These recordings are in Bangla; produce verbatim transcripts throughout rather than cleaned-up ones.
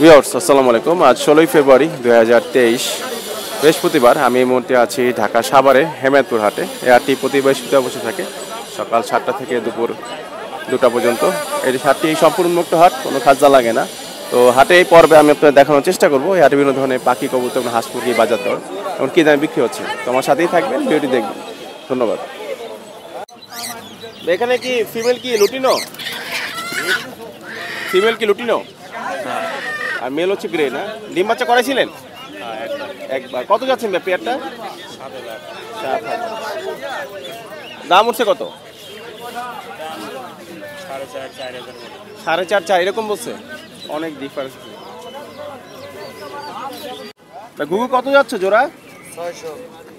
ভিউয়ার্স আসসালামু আলাইকুম। আজ ষোলোই ফেব্রুয়ারি দুই হাজার তেইশ বৃহস্পতিবার। আমি এই মুহূর্তে আছি ঢাকা সাভারে হেমায়েতপুর হাটে। এই হাটটি প্রতি বৃহস্পতিবার বসে থাকে সকাল সাতটা থেকে দুপুর দুটা পর্যন্ত। এই হাটটি সম্পূর্ণ মুক্ত হাট, কোনো খাজনা লাগে না। তো হাটে এই পর্বে আমি আপনাদের দেখানোর চেষ্টা করবো এই হাটে বিভিন্ন ধরনের পাখি, কবুতর, হাঁস, মুরগি বাজার দর এবং কী দামে বিক্রি হচ্ছে। তো আমার সাথেই থাকবেন, ভিডিওটি দেখবেন। ধন্যবাদ। এখানে কি ফিমেল কি লুটিনো? ফিমেল কি লুটিনো আর মেল হচ্ছে গ্রে। না ডিম বাচ্চা করাইছিলেন একবার? কত যাচ্ছেন পেয়ারটা? দাম উঠছে কত? সাড়ে চার চার এরকম বলছে, অনেক ডিফারেন্স। ঘুঘু কত যাচ্ছে জোড়া? ছয়শো।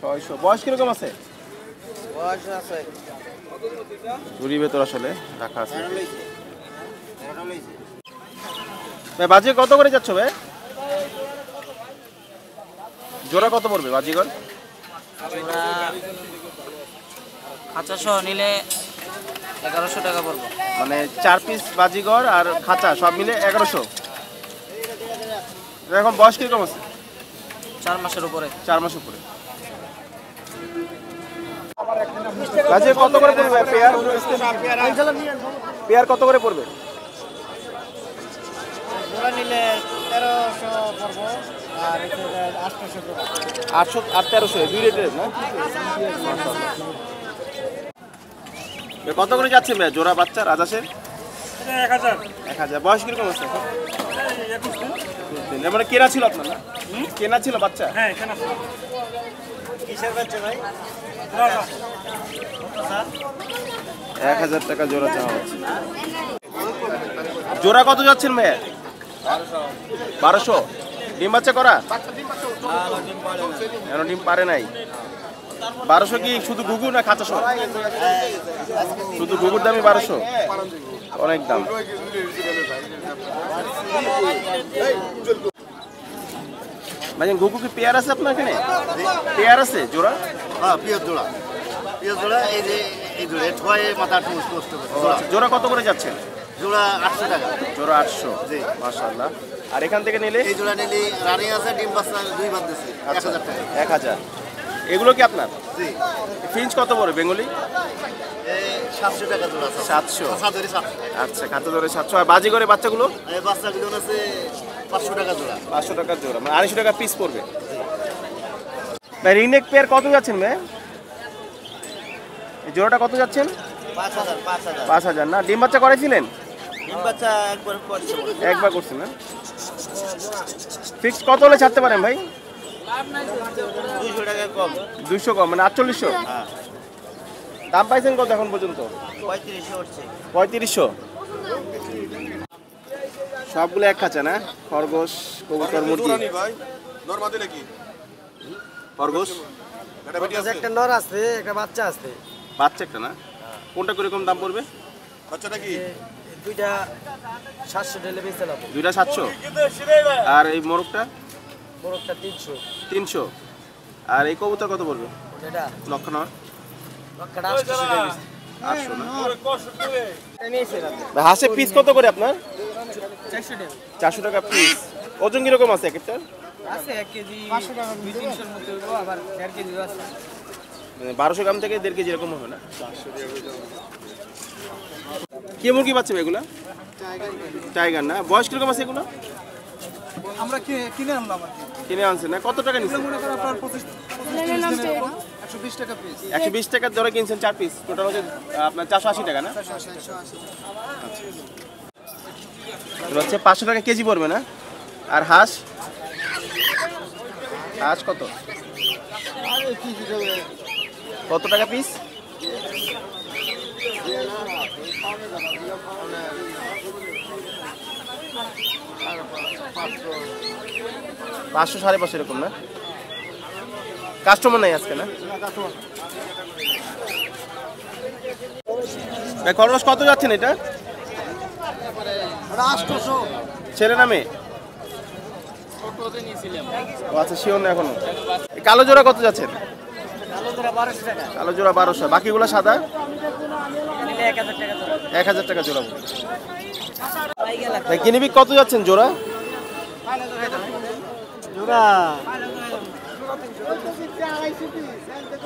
ছয়শো। বয়স কিরকম আছে? বয়স আছে ঘুরি ভেতর আসলে রাখা আছে। বাজি কত করে যাচ্ছ ভাই? জোড়া কত পড়বে বাজিগর? খাঁচাসহ নিলে এগারোশো টাকা পড়বে। মানে চার পিস বাজিগর আর খাঁচা সব মিলে এগারোশো। এখন বয়স কিরকম আছে? চার মাসের উপরে। চার মাস উপরে। বাজি কত করে পড়বে? পেয়ার পেয়ার কত করে পড়বে? কত করে যাচ্ছে জোড়া বাচ্চা রাজাসের? এক হাজার। বয়স কিরকম আছে? মানে কেনা ছিল আপনার? না কেনা ছিল বাচ্চা। এক হাজার টাকা জোড়া চাওয়া হচ্ছে। জোড়া কত যাচ্ছেন ভাইয়া? বারোশো। ডিম বাচ্চা করা? ডিম পারে নাই। বারোশো কি শুধু ঘুঘু না খাঁচা সহ? শুধু ঘুঘুর দামই বারোশো, অনেক দাম। মানে ঘুঘু কি পেয়ার আছে আপনার এখানে? পেয়ার আছে জোড়া? হ্যাঁ পেয়ার জোড়া। পেয়ার জোড়া এই যে এই জোড়া ছয় মাথা টুস টুস করে। জোড়া কত করে যাচ্ছে? জোড়া আটশো টাকা। জোড়া আটশো। জি মাশাআল্লাহ। আর এখান থেকে নিলে? এই জোড়া নিলে রানিং আছে ডিম বাচ্চা দুই বাদ দিছে এক হাজার টাকা। এক হাজার। এগুলো কি আপনার? জি। ফিঞ্চ কত পড়ে বেঙ্গলি? এই সাতশো টাকা জোড়া। সাতশো। খাঁচা ধরে সাতশো। আচ্ছা খাঁচা ধরে সাতশো। আর বাজি করে বাচ্চাগুলো? এই বাচ্চাগুলো আছে পাঁচশো টাকা জোড়া। পাঁচশো টাকা জোড়া মানে আড়াইশো টাকা পিস পড়বে। ভাই রিনেক পেয়ার কত যাচ্ছেন ভাই? এই জোড়াটা কত যাচ্ছেন? পাঁচ হাজার। পাঁচ হাজার। পাঁচ হাজার না ডিম বাচ্চা করেছিলেন? একবার করছি না। ফিক্স কত হলে ছাড়তে পারেন ভাই? দুইশো টাকা কম। দুইশো কম মানে আটচল্লিশশো। দাম পাইছেন কত এখন পর্যন্ত? পঁয়ত্রিশশো। সবগুলো এক খাঁচা না? খরগোশ, কবুতর, মুরগি। খরগোশ একটা নর আছে, একটা বাচ্চা আছে। বাচ্চা একটা না? কোনটা কিরকম দাম পড়বে? বাচ্চাটা কি দুইটা সাতশো ঢেলে বেঁচে লাভ। দুইটা সাতশো। আর এই মোরগটা? মোরগটা তিনশো। তিনশো। আর এই কবুতর কত পড়বে? লক্ষ নয় আটশো না? হাঁসের পিস কত করে আপনার? চারশো টাকা পিস। ওজন কিরকম আছে এক একটা? বারোশো গ্রাম থেকে দেড় কেজি এরকম হবে না? কে মুরগি পাচ্ছে এগুলো? টাইগার না? বয়স কিরকম আছে এগুলো? আমরা কিনে আনলাম। কিনে আনছেন না? কত টাকা নিচ্ছেন? একশো বিশ টাকা ধরে কিনছেন চার পিস, টোটাল হচ্ছে আপনার চারশো আশি টাকা না? হচ্ছে পাঁচশো টাকা কেজি পড়বে না? আর হাঁস? হাঁস কত কত টাকা পিস? পাঁচশো সাড়ে পাঁচশো এরকম না? কাস্টমার নাই আজকে না? খরচ কত যাচ্ছেন এটা? ছেলে নামে? আচ্ছা শিওর না এখনো। কালো জোড়া কত যাচ্ছেন? কালো জোড়া বারোশো। বাকিগুলো সাদা? এক হাজার টাকা জোড়া। কিনিবি কত যাচ্ছেন জোড়া?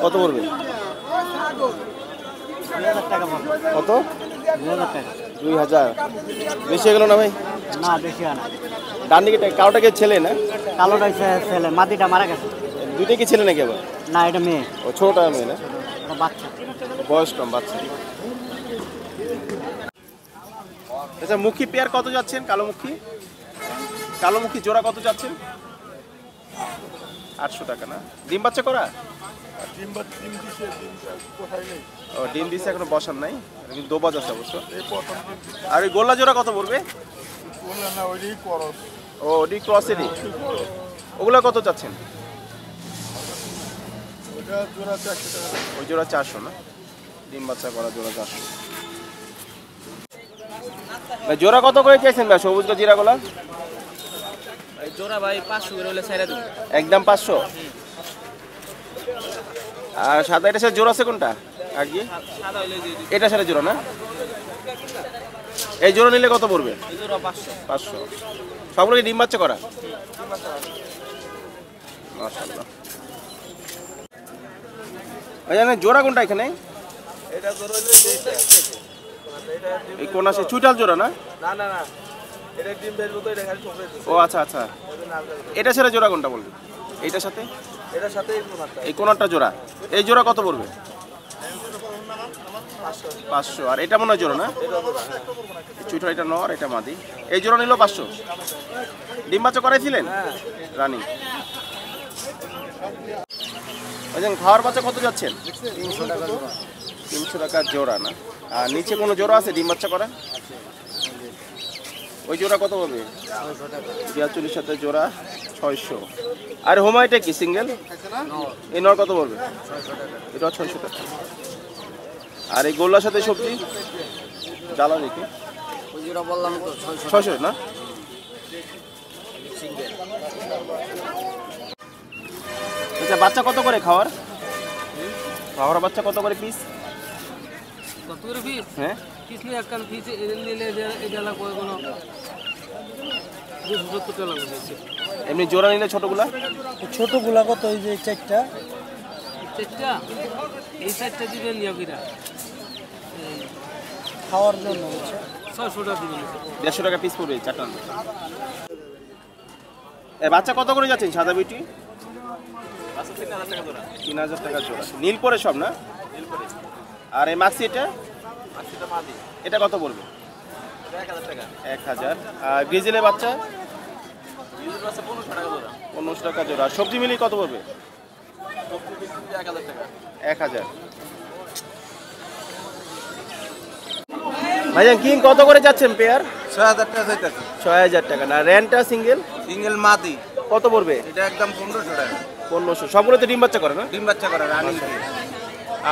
কত পড়বে? কত? দুই হাজার বেশি গেল না ভাই? না বেশি হয় না। ডান দিকে কালোটাকে ছেলে না? কালোটা ছেলে, মাটিটা মারা গেছে। দুইটা কি ছেলে নাকি আবার? না এটা মেয়ে। ও ছোটটা মেয়ে না? বাচ্চা, বয়স কম বাচ্চা। আচ্ছা মুখী পেয়ার কত যাচ্ছেন? কালোমুখী, কালোমুখী জোড়া কত যাচ্ছেন? আটশো টাকা না? ডিম বাচ্চা করা? ও ডিম দিচ্ছে, এখনো বসান নাই, দোবাজ আছে অবশ্য। আর ওই গোল্লা জোড়া কত পড়বে? ও ডি ক্রসেরই, ওগুলা কত যাচ্ছেন? ওই জোড়া চারশো না? ডিম বাচ্চা করা জোড়া চারশো। জোড়া কত করে চাইছেন ভাই সবুজ জিরা গোলা? জোড়া ভাই পাঁচশো করে হলে ছাইড়া দেব। একদম পাঁচশো? আর সাদা এটা জোড়া আছে কোনটা? আগে সাদা হইলে এটা সারা জোড়া না? এই জোড়া নিলে কত পড়বে? এই জোড়া পাঁচশো। পাঁচশো সবগুলো ডিম বাচ্চা করা? মাশাআল্লাহ। এখানে জোড়া কোনটা? এখানে এটা জোড়া হইলে এইটা এই কোন আছে? চুইটাল জোড়া না? না না না এটা ডিম বেজবো তো, এটা খালি ছোকরে দিছে। ও আচ্ছা আচ্ছা, এটা সেরা জোড়া কোনটা বলবি? এইটার সাথে এটার সাথে এই কোনটা, এই কোনটা জোড়া? এই জোড়া কত পড়বে? পাঁচশো। আর এটা মনে হয় জোড়া না? চুইটাল এটা নর, এটা মাদি। এই জোড়া নিলো পাঁচশো। ডিম বাচ্চা করাইছিলেন রানী? ওজন খাওয়ার বাচ্চা কত যাচ্ছেন? তিনশো টাকা জোড়া। তিনশো টাকা জোড়া না? আর নিচে কোনো জোড়া আছে ডিম বাচ্চা করা? ওই জোড়া কত হবে? বিয়াল্লিশ সাথে জোড়া ছয়শো। আর হোমায়টা কি সিঙ্গেল? এই নর কত পড়বে? এটা ছয়শো টাকা। আর এই গোল্লার সাথে সবজি জ্বালা নাকি? ছয়শো না? আচ্ছা বাচ্চা কত করে খাওয়ার? খাওয়ার বাচ্চা কত করে পিস? কতর পিস? হ্যাঁ পিস নিয়ে একখান পিস নিলে এটা লাগবে কোন দুশো সত্তর টাকা লাগবে। এমনি জোড়া নিলে ছোটগুলা? ছোটগুলা কত? এই যে চারটা, চারটা এই চারটা দিবেন নিয়োগীরা খাওয়ার জন্য ছয়শো টাকা দিবেন। দেড়শো টাকা পিস পড়বে চারটা। এই বাচ্চা কত করে যাচ্ছেন সাদা বিউটি? বাচ্চা তিন হাজার টাকা জোড়া। তিন হাজার টাকা জোড়া। নীল পরে সব না? নীল পরে। আর এই মাছি এটা? মাছিটা মাদি। এটা কত পড়বে? এক হাজার টাকা। এক হাজার। আর গ্রিজেলের বাচ্চা? গ্রিজেলের বাচ্চা পনেরোশো টাকা জোড়া। পনেরোশো টাকা জোড়া। সবজি মিলি কত পড়বে? সবজি মিলি এক হাজার টাকা। এক হাজার। ভাইজান কিং কত করে যাচ্ছেন পেয়ার? ছয় হাজার টাকা যাচ্ছে। ছয় হাজার টাকা না? রেন্টা সিঙ্গেল? সিঙ্গেল মাদি। কত পড়বে? এটা একদম পনেরোশো টাকা। পনেরোশো। সবগুলো তো ডিম বাচ্চা করে না? ডিম বাচ্চা করে রানী।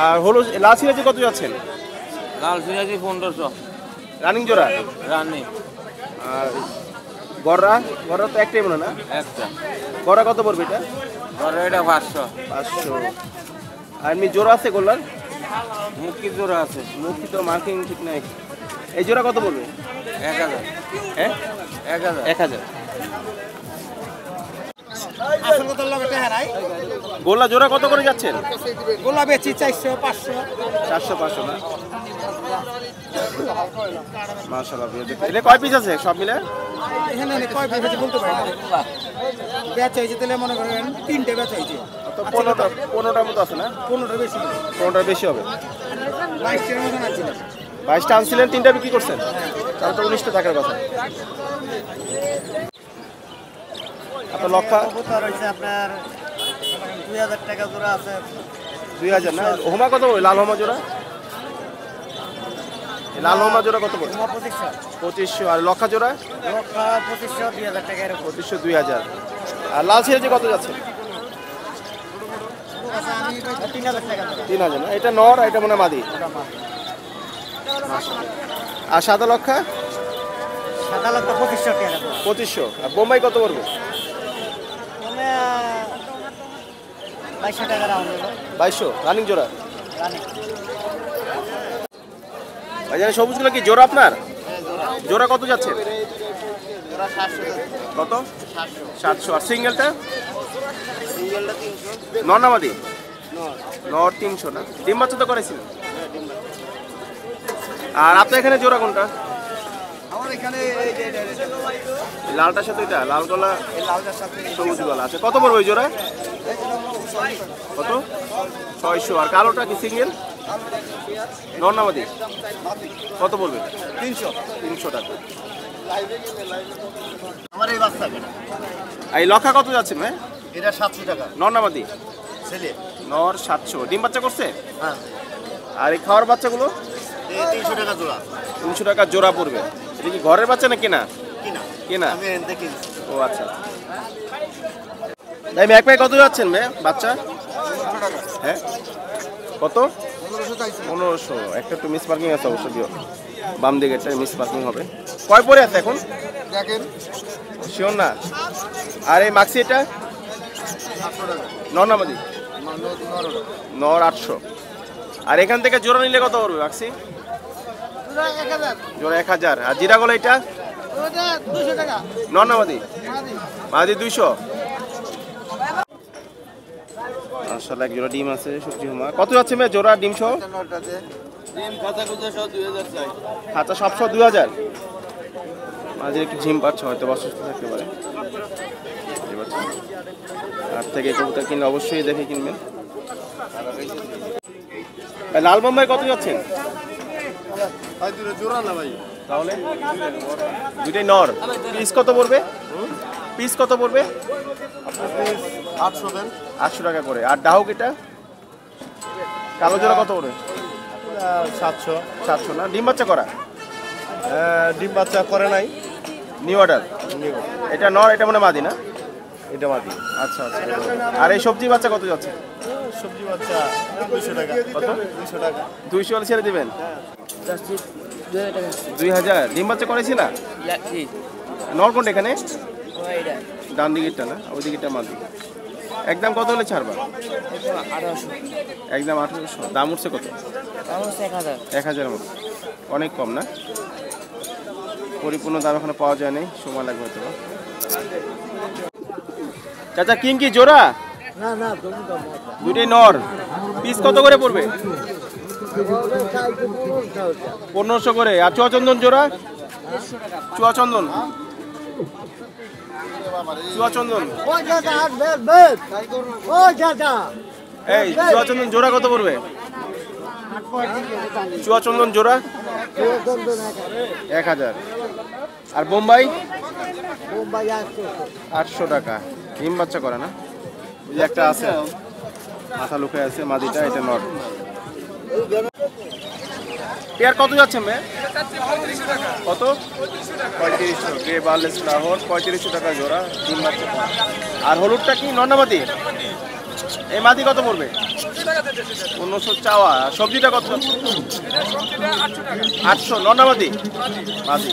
আর হলো লাল সিরাজি কত যাচ্ছেন? লাল সিরাজি পনেরোশো। রানিং জোড়া? রানিং। আর গড়া? গড়া তো একটাই মনে না? একটা। গড়া কত পড়বে এটা? গড়া এটা পাঁচশো। পাঁচশো। আর এমনি জোড়া আছে গোল্লার? মুখি জোড়া আছে। মুখি তো মার্কিং ঠিক নাই। এই জোড়া কত পড়বে? এক হাজার। হ্যাঁ এক হাজার। এক হাজার। গোলা জোড়া কত করে যাচ্ছেন? গোলা বেচি চারশো পাঁচশো। চারশো পাঁচশো না? মাশাআল্লাহ। এখানে কয় পিস আছে সব মিলে? এখানে কয় পিস আছে বলতে পারবো না, বেচা হয়েছে তাহলে মনে করেন তিনটে বেচা হয়েছে। তো পনেরোটা, পনেরোটার মতো আছে না? পনেরোটা বেশি। পনেরোটা বেশি হবে। বাইশটার মতন আনছিলেন? বাইশটা আনছিলেন, তিনটা বিক্রি করছেন, তার তো উনিশটা থাকার কথা। আপনার লক্ষা রয়েছে আপনার দুই হাজার টাকা জোড়া আছে। দুই হাজার না? হোমা কত পড়বে? লাল হোমা জোড়া? লাল হোমা জোড়া কত পড়বে? পঁচিশশো। পঁচিশশো। আর লক্ষা জোড়া? লক্ষা পঁচিশশো দুই হাজার টাকা। পঁচিশশো দুই হাজার। আর লাল সিরাজি কত যাচ্ছে? তিন হাজার টাকা। তিন হাজার না? এটা নর, এটা মনে মাদি। আর সাদা লক্ষা? সাদা লক্ষা পঁচিশশো টাকা। পঁচিশশো। আর বোম্বাই কত পড়বে? বাইশশো টাকা। বাইশশো। রানিং জোড়া? সবুজগুলো কি জোড়া আপনার? জোড়া কত যাচ্ছে? কত? সাতশো। আর সিঙ্গেলটা? সিঙ্গেলটা তিনশো। নর নামাদি? নর তিনশো না? ডিম বাচ্চা তো করেছিল। আর আপনার এখানে জোড়া কোনটা? আমার এখানে লালটার সাথে এটা লাল গলা সবুজ গলা আছে। কত পড়বে ওই জোড়া? কত? ছয়শো। আর কালোটা কি সিঙ্গেল? নর নামাদি? কত পড়বে? তিনশো। তিনশো টাকা। আমার এই বাচ্চা এই লক্ষা কত যাচ্ছে? এটা সাতশো টাকা। নর নামাদি? ছেলে। নর সাতশো। ডিম বাচ্চা করছে? হ্যাঁ। আর এই খাওয়ার বাচ্চাগুলো তিনশো টাকা জোড়া। তিনশো টাকা জোড়া পড়বে। এটা কি ঘরের বাচ্চা না কেনা? কেনা। ও আচ্ছা। ভাই এক ভাই কত যাচ্ছেন ভাই বাচ্চা? হ্যাঁ কত? পনেরোশো। একটা একটু মিস পার্কিং আছে অবশ্য, বাম দিকে একটা মিস পার্কিং হবে। কয় পরে আছে এখন দেখেন শিওর না? আর এই মাক্সি এটা? নর নামাদি? নর আটশো। আর এখান থেকে জোড়া নিলে কত পড়বে মাক্সি? জোড়া এক হাজার। আর জিরা গলা এটা? নর নামাদি? মাদি দুইশো। মাশাআল্লাহ এক জোড়া ডিম আছে সবজি হুমা। কত যাচ্ছে মে জোড়া ডিম সহ? ডিম খাতা গুজা সহ দুই হাজার চাই। খাতা সব সহ দুই হাজার। মাঝে একটু জিম পাচ্ছে হয়তো অসুস্থ থাকতে পারে। আর থেকে কবুতর কিনলে অবশ্যই দেখে কিনবেন। লাল বোম্বাই কত যাচ্ছেন? ভাই দুটো জোড়া না ভাই? তাহলে দুইটাই নর। পিস কত পড়বে? পিস কত পড়বে? আটশো দেন। আটশো টাকা করে। আর ডাহুক এটা? কালো জোড়া কত করে? সাতশো। সাতশো না? ডিম বাচ্চা করা? ডিম বাচ্চা করে নাই। New order. এটা নর, এটা মানে মাদি না? এটা মাদি। আচ্ছা আচ্ছা। আর এই সবজি বাচ্চা কত যাচ্ছে? সবজি বাচ্চা দুইশো টাকা। কত? দুইশো টাকা। দুইশো হলে ছেড়ে দেবেন? দুই হাজার। ডিম বাচ্চা করেছি না? নর কোনটা এখানে? ডান দিকেরটা না? ওই দিকেরটা মাদি। একদম কত হলে ছাড়বা? একদম আঠারোশো। দাম উঠছে কত? এক হাজারের মতো। অনেক কম না? পরিপূর্ণ দাম এখনো পাওয়া যায় নাই, সময় লাগবে হয়তো। চাচা কিং কি জোড়া? দুটাই নর। পিস কত করে পড়বে? পনেরোশো করে। আর চুয়াচন্দন জোড়া? চুয়াচন্দন। চুয়াচন্দন জোড়া কত পড়বে? চুয়াচন্দন জোড়া এক হাজার। আর বোম্বাই? বোম্বাই আটশো টাকা। ডিম বাচ্চা করে না? একটা আছে মাথা লুকে আছে মাদিটা, এটা নর। পেয়ার কত যাচ্ছে মে? কত? পঁয়ত্রিশশো। গ্রে বার্লেস লাহোর পঁয়ত্রিশশো টাকা জোড়া। ডিম বাচ্চা। আর হলুদটা কি নর না মাদি? এই মাদি কত পড়বে? পনেরোশো চাওয়া। সবজিটা কত? আটশো। নর না মাদি? মাদি।